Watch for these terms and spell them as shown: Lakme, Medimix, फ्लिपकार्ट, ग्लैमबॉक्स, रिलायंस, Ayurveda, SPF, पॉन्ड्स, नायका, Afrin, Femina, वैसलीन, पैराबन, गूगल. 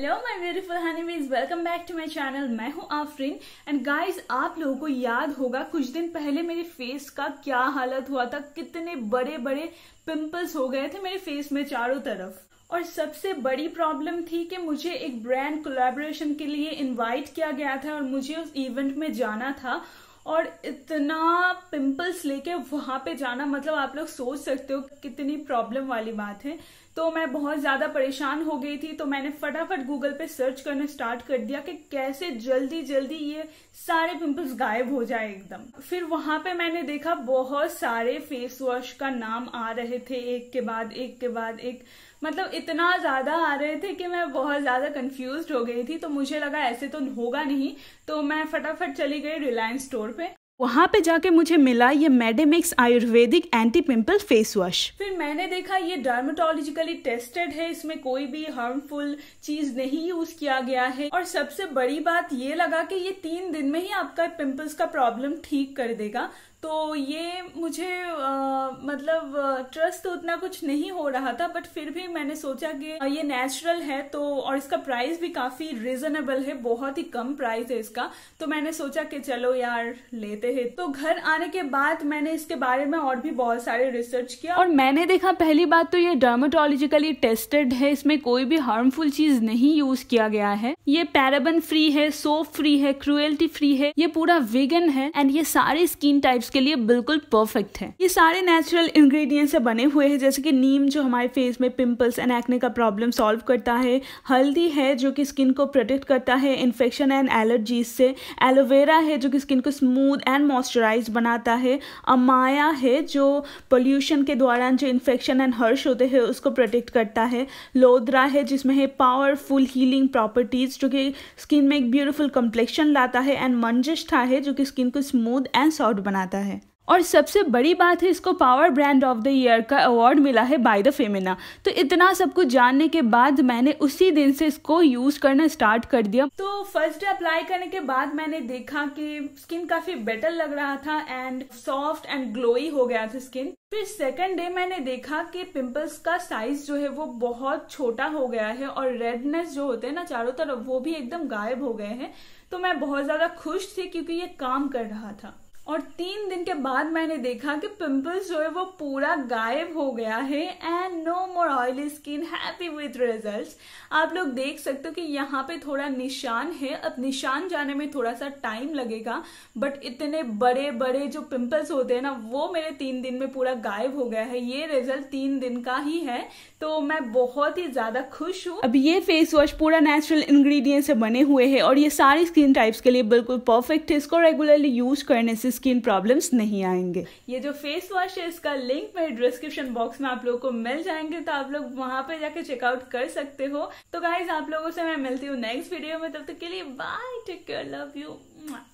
Hello my beautiful honeybees, welcome back to my channel. मैं हूं Afreen and guys, आप लोगों को याद होगा कुछ दिन पहले मेरे फेस का क्या हालत हुआ था। कितने बड़े बड़े पिंपल्स हो गए थे मेरे फेस में चारों तरफ। और सबसे बड़ी प्रॉब्लम थी कि मुझे एक ब्रांड कोलैबोरेशन के लिए इनवाइट किया गया था और मुझे उस इवेंट में जाना था और इतना पिंपल्स लेके वहां पे जाना, मतलब आप लोग सोच सकते हो कितनी प्रॉब्लम वाली बात है। तो मैं बहुत ज्यादा परेशान हो गई थी, तो मैंने फटाफट गूगल पे सर्च करना स्टार्ट कर दिया कि कैसे जल्दी जल्दी ये सारे पिंपल्स गायब हो जाए एकदम। फिर वहां पे मैंने देखा बहुत सारे फेस वॉश का नाम आ रहे थे, एक के बाद एक के बाद एक, मतलब इतना ज्यादा आ रहे थे कि मैं बहुत ज्यादा कंफ्यूज हो गई थी। तो मुझे लगा ऐसे तो होगा नहीं, तो मैं फटाफट चली गई रिलायंस स्टोर पे। वहां पे जाके मुझे मिला ये Medimix ayurvedic anti pimple face wash. फिर मैंने देखा ये डर्मेटोलॉजिकली टेस्टेड है, इसमें कोई भी हार्मफुल चीज नहीं यूज किया गया है। और सबसे बड़ी बात ये लगा कि ये 3 दिन में ही आपका पिंपल्स का प्रॉब्लम ठीक कर देगा। तो ये मुझे मतलब ट्रस्ट तो उतना कुछ नहीं हो रहा था, बट फिर भी मैंने सोचा कि ये नेचुरल है तो, और इसका प्राइस भी काफी रिजनेबल है, बहुत ही कम प्राइस है इसका। तो मैंने सोचा कि चलो यार लेते हैं। तो घर आने के बाद मैंने इसके बारे में और भी बहुत सारे रिसर्च किया और मैंने देखा पहली बात तो ये डर्मेटोलॉजिकली टेस्टेड है, इसमें कोई भी हार्मफुल चीज नहीं यूज किया गया है। ये पैराबन फ्री है, सोप फ्री है, क्रुएल्टी फ्री है, ये पूरा वीगन है एंड ये सारे स्किन टाइप्स के लिए बिल्कुल परफेक्ट है। ये सारे नेचुरल इंग्रेडिएंट्स से बने हुए हैं, जैसे कि नीम जो हमारे फेस में पिंपल्स एंड एक्ने का प्रॉब्लम सॉल्व करता है, हल्दी है जो कि स्किन को प्रोटेक्ट करता है इन्फेक्शन एंड एलर्जीज से, एलोवेरा है जो कि स्किन को स्मूथ एंड मॉइस्चराइज बनाता है, अमाया है जो पोल्यूशन के दौरान जो इन्फेक्शन एंड हर्श होते हैं उसको प्रोटेक्ट करता है, लोदरा है जिसमें है पावरफुल हीलिंग प्रॉपर्टीज जो कि स्किन में एक ब्यूटीफुल कम्प्लेक्शन लाता है, एंड मंजिष्ठा है जो कि स्किन को स्मूथ एंड सॉफ्ट बनाता है। और सबसे बड़ी बात है इसको power brand of the year का अवार्ड मिला है बाय द फेमिना। तो इतना सब कुछ जानने के बाद मैंने उसी दिन से इसको यूज करना स्टार्ट कर दिया। तो फर्स्ट डे अप्लाई करने के बाद मैंने देखा कि स्किन काफी बेटर लग रहा था एंड सॉफ्ट एंड ग्लोई हो गया था स्किन। फिर सेकेंड डे मैंने देखा कि पिंपल्स का साइज जो है वो बहुत छोटा हो गया है और रेडनेस जो होते हैं ना चारों तरफ वो भी एकदम गायब हो गए हैं। तो मैं बहुत ज्यादा खुश थी क्योंकि ये काम कर रहा था। और 3 दिन के बाद मैंने देखा कि पिंपल्स जो है वो पूरा गायब हो गया है and no more oily skin, happy with results. आप लोग देख सकते हो कि यहाँ पे थोड़ा निशान है, अब निशान जाने में थोड़ा सा टाइम लगेगा, बट इतने बड़े बड़े जो पिंपल्स होते हैं ना वो मेरे 3 दिन में पूरा गायब हो गया है। ये रिजल्ट 3 दिन का ही है, तो मैं बहुत ही ज्यादा खुश हूँ। अब ये फेस वॉश पूरा नेचुरल इंग्रेडिएंट से बने हुए है और ये सारी स्किन टाइप्स के लिए बिल्कुल परफेक्ट है। इसको रेगुलरली यूज करने से स्किन प्रॉब्लम्स नहीं आएंगे। ये जो फेस वॉश है इसका लिंक मेरे डिस्क्रिप्शन बॉक्स में आप लोगों को मिल जाएंगे, तो आप लोग वहां पे जाके चेकआउट कर सकते हो। तो गाइज, आप लोगों से मैं मिलती हूँ नेक्स्ट वीडियो में, तब तक के लिए bye, take care, love you.